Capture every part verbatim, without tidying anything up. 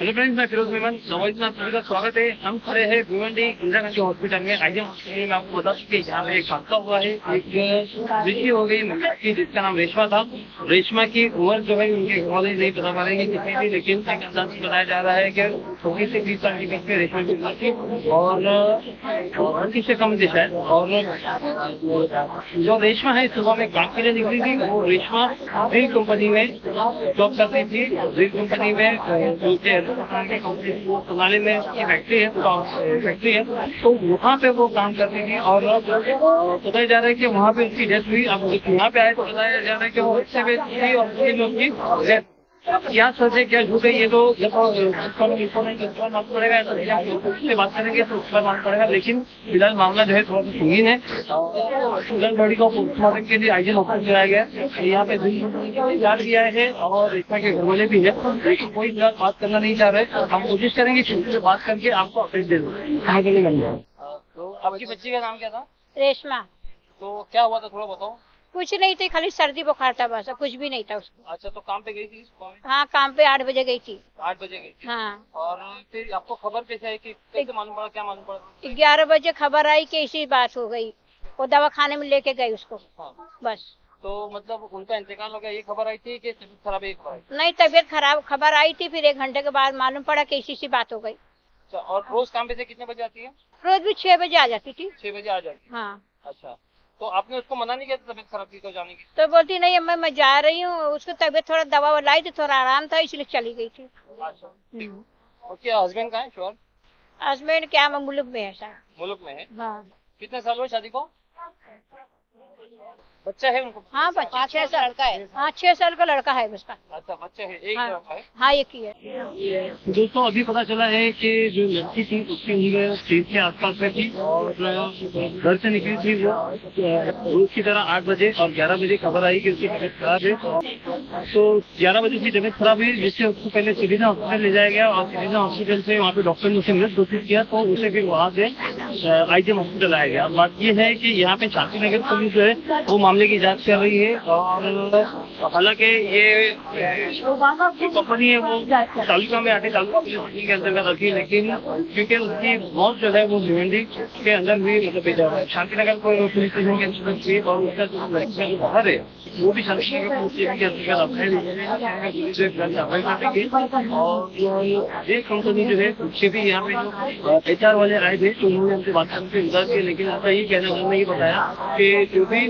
Hello friends, मैं फिरोज मेमन नौजवान सभी का स्वागत है। हम खड़े हैं भिवंडी इंद्र हॉस्पिटल में, आईटीएम हॉस्पिटल में। आपको बता चुके यहाँ पे एक हादसा हुआ है, एक बच्ची हो गई की जिसका नाम रेशमा था। रेशमा की उम्र जो है उनके कॉलेज नहीं बता पा रहे कितनी थी, लेकिन बताया जा रहा है कि चौबीस से बीस साल के बीच में रेशमा की उम्र थी और अड़तीस से कम थी शायद। और जो रेशमा है सुबह में काम के लिए निकली थी, वो रेशमा रेल कंपनी में जॉब करती थी। रेल कंपनी में कमाने में फैक्ट्री है, फैक्ट्री है तो वहाँ पे वो काम करती थी और बताया जा रहा है कि वहाँ पे उसकी डेथ हुई। अब यहाँ पे आए तो बताया जा रहा है कि वो बच्चे पे थी और उसकी लोग डेथ। क्या सोचे क्या झूठे ये तो जब मालूम पड़ेगा उससे बात करेंगे तो उसका मालूम पड़ेगा, लेकिन फिलहाल मामला जो है थोड़ा सा संगीन है। फिलहाल बॉडी को पोस्टमार्टम के लिए आईजी हॉस्पिटल लाया गया, यहाँ पे जांच किया है और रेशमा के घर वाले भी है, लेकिन कोई फिलहाल बात करना नहीं चाह रहे। हम कोशिश करेंगे किसी से बात करके आपको अपडेट दे दूँगा। तो आपकी बच्ची का नाम क्या था? रेशमा। तो क्या हुआ था थोड़ा बताओ। कुछ नहीं थी, खाली सर्दी बुखार था बस, कुछ भी नहीं था उसको। अच्छा, तो काम पे गई थी? हाँ, काम पे आठ बजे गई थी। आठ बजे गई थी? हाँ। और फिर आपको खबर कैसे आई कि कैसे मालूम पड़ा, क्या मालूम पड़ा? ग्यारह बजे खबर आई कि ऐसी बात हो गई, वो दवाखाने में लेके गई उसको। हाँ। बस। तो मतलब उनका इंतकाल हो गया ये खबर आई थी कि तबियत खराब है? नहीं, तबियत खराब खबर आई थी, फिर एक घंटे के बाद मालूम पड़ा कि ऐसी सी बात हो गयी। और रोज काम पे से कितने बजे आती है? रोज भी छह बजे आ जाती थी। छह बजे आ जाती? हाँ। अच्छा, तो आपने उसको मना नहीं किया तबियत खराब थी तो जाने की? तो बोलती नहीं मैं मैं जा रही हूँ, उसको तबियत थोड़ा दवा वालाई थी, थोड़ा आराम था इसलिए चली गई थी। अच्छा, ओके। हस्बैंड कहाँ है? श्योर हस्बैंड क्या मुल्क में है सर? मुल्क में है। हाँ। कितने साल हुए शादी को? बच्चा है उनको? हाँ, बच्चा छह साल का है। हाँ, छह साल का लड़का है उसका। अच्छा, बच्चा है एक? हाँ, है। हाँ, एक ही है। दोस्तों, अभी पता चला है कि जो लड़की थी उसकी उम्र तीस के आसपास में थी और घर से निकली थी वो रोज की तरह आठ बजे और ग्यारह बजे खबर आई कि उसकी तबियत खराब है। तो ग्यारह बजे की तबियत खराब हुई, जिससे उसको पहले सिविजा हॉस्पिटल ले जाया गया और सिविजा हॉस्पिटल से वहाँ पे डॉक्टर ने उसे मृत घोषित किया, तो उसे फिर वहाँ से आईटीएम हॉस्पिटल लाया गया। बात ये है कि यहाँ पे शांति नगर पुलिस जो है वो मामले की जांच कर रही है और हालांकि ये कंपनी है वो तालुका में आटे तालुका के अंतर्गत रखी है, लेकिन क्योंकि उसकी मौत जो है वो भिवंडी के अंदर भी मतलब शांति नगर को पुलिस स्टेशन के अंतर्गत हुई और उसका जो बाहर है वो भी शांति नगर पुलिस स्टेशन के अंतर्गत। और ये कंपनी जो है उससे भी यहाँ पे एच आर वाले आए थे तो उन्होंने हमसे बात करके इंतजार किया, लेकिन उनका ये कहना उन्होंने ये बताया कि जो भी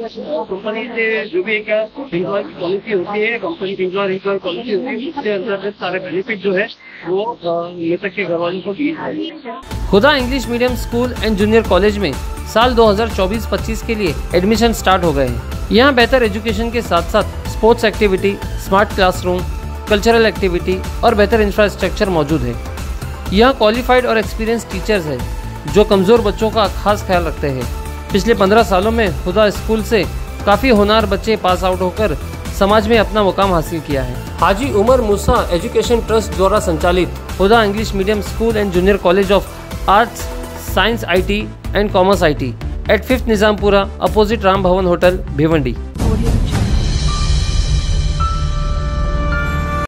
कंपनी से जो भी एक एम्प्लॉय की पॉलिसी होती है, कंपनी की एम्प्लॉय एम्प्लॉय पॉलिसी होती है, उसके अंतर्गत सारे बेनिफिट जो है वो मृतक के घर वालों को दिए जाएंगे। Khuda English medium school and junior college में साल दो हज़ार चौबीस पच्चीस के लिए एडमिशन स्टार्ट हो गए हैं। यहाँ बेहतर एजुकेशन के साथ साथ sports activity, smart classroom, cultural activity और बेहतर इंफ्रास्ट्रक्चर मौजूद है। यहाँ क्वालिफाइड और एक्सपीरियंस टीचर्स हैं जो कमजोर बच्चों का खास ख्याल रखते हैं। पिछले पंद्रह सालों में खुदा स्कूल से काफ़ी होनहार बच्चे पास आउट होकर समाज में अपना मुकाम हासिल किया है। हाजी उमर मुसा एजुकेशन ट्रस्ट द्वारा संचालित Khuda English medium school and junior college of arts, science, IT and commerce IT at fifth Nizampura opposite Ram Bhavan hotel Bhiwandi.